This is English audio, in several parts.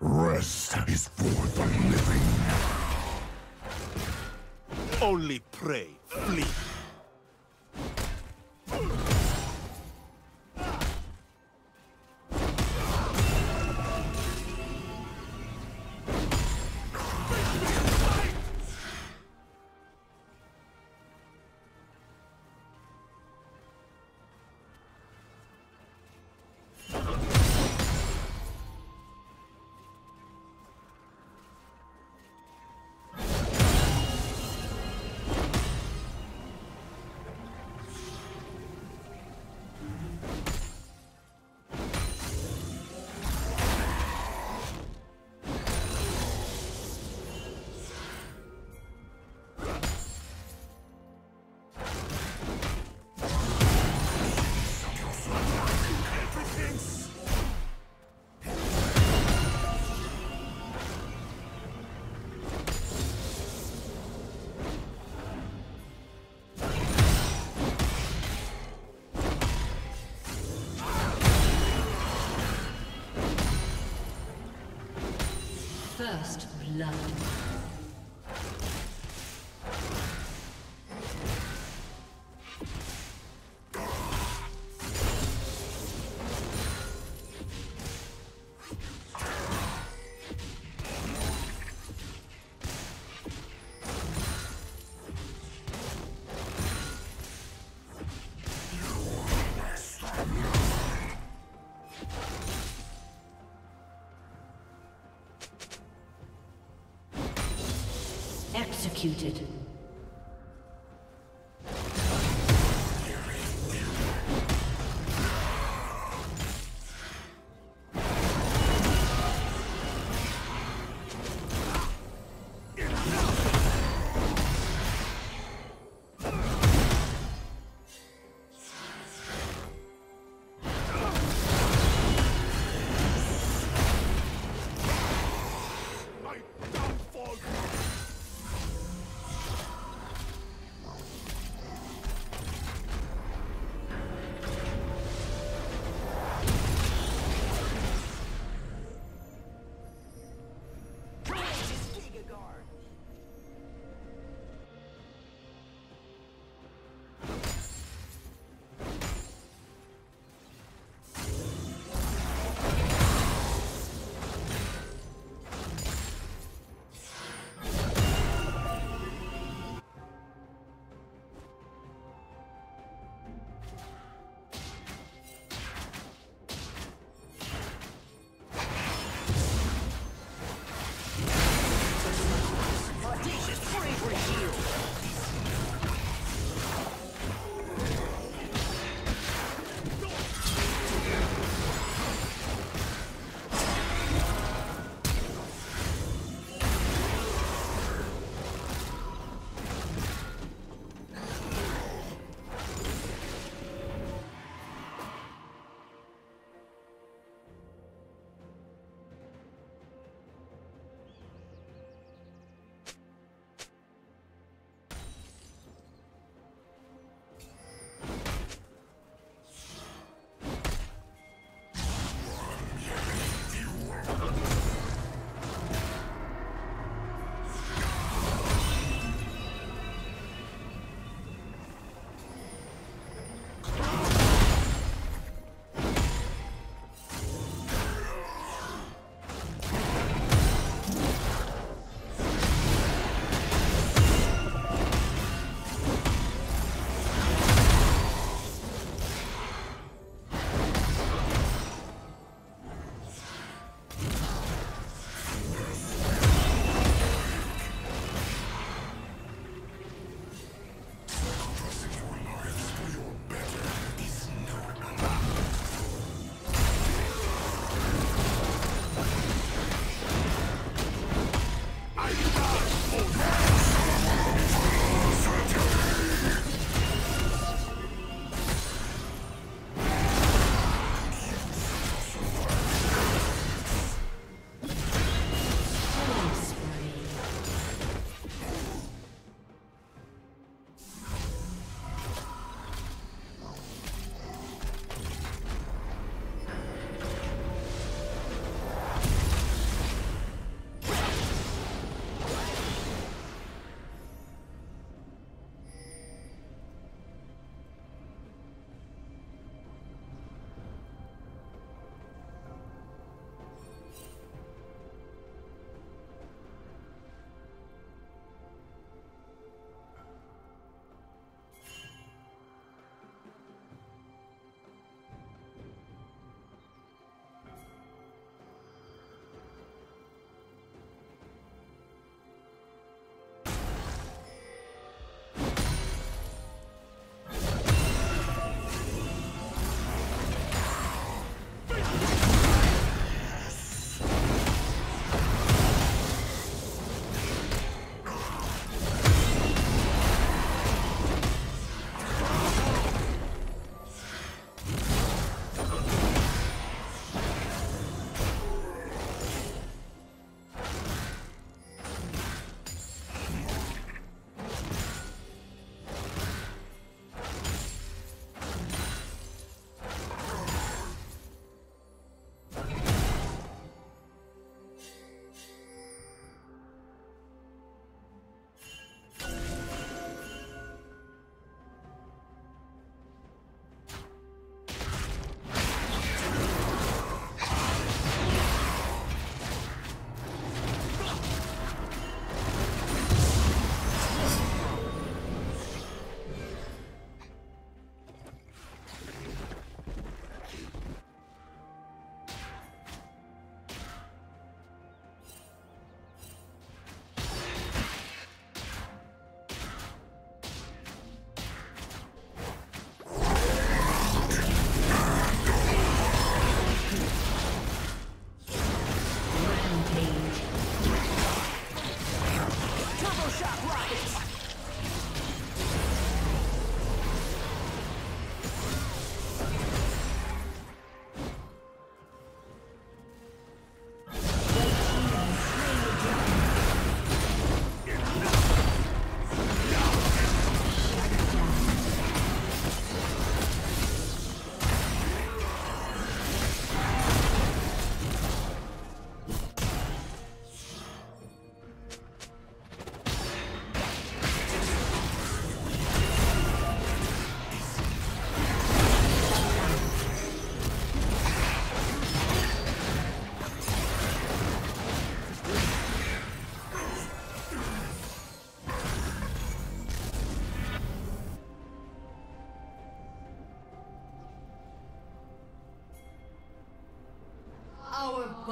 Rest is for the living. Only pray, flee. First blood. Executed.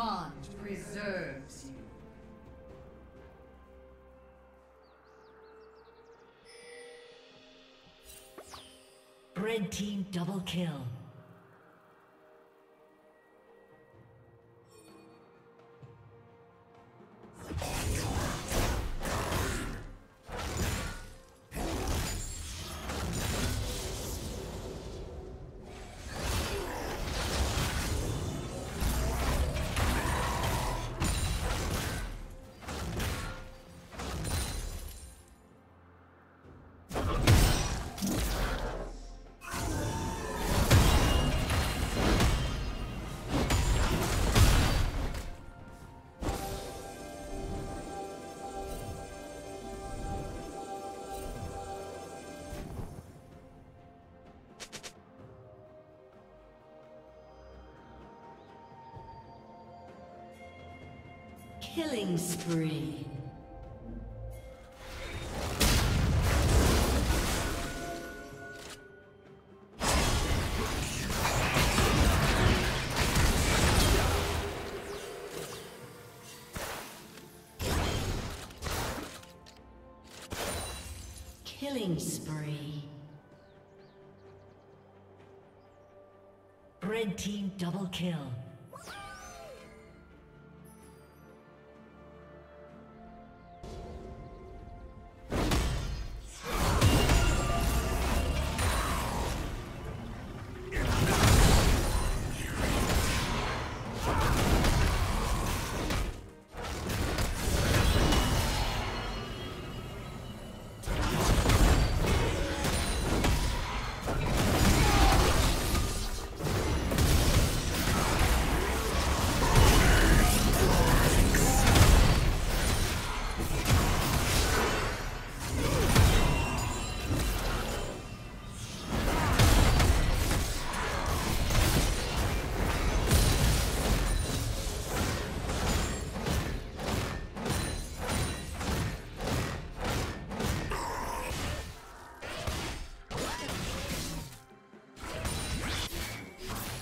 bond preserves you. Red team double kill. Killing spree. Killing spree. Red team double kill.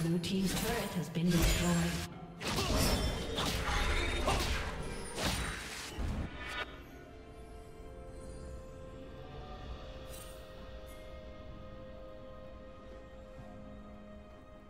Blue team's turret has been destroyed.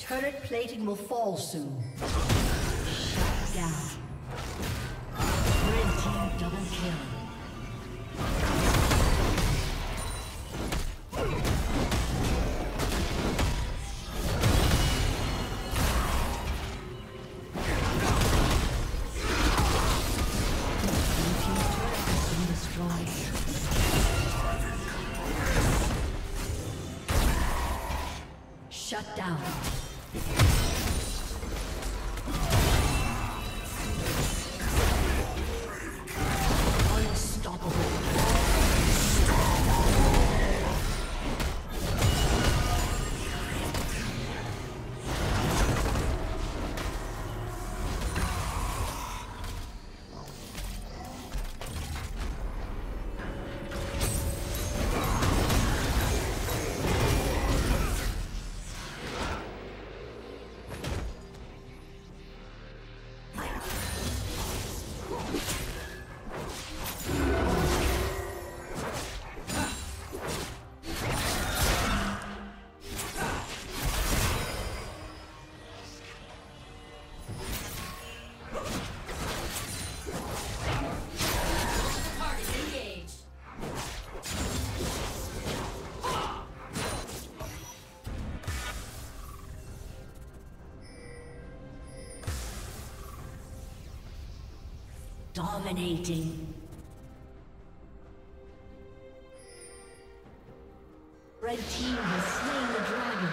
Turret plating will fall soon. Shut down. Red team double kill. Dominating. Red team has slain the dragon.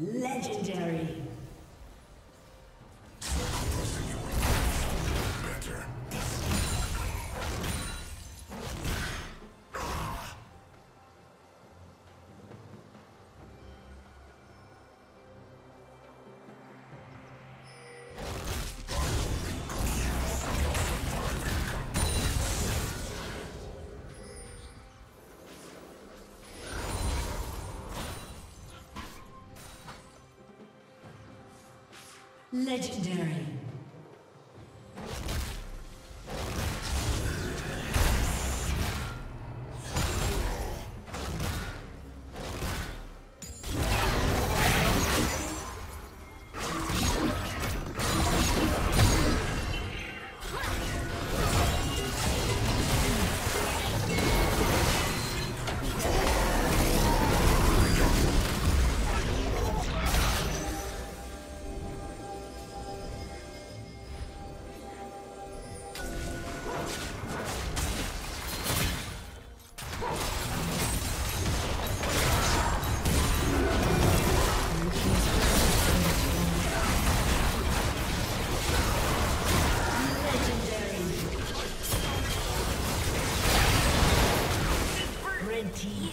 Legendary. Legendary.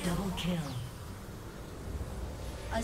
Double kill. A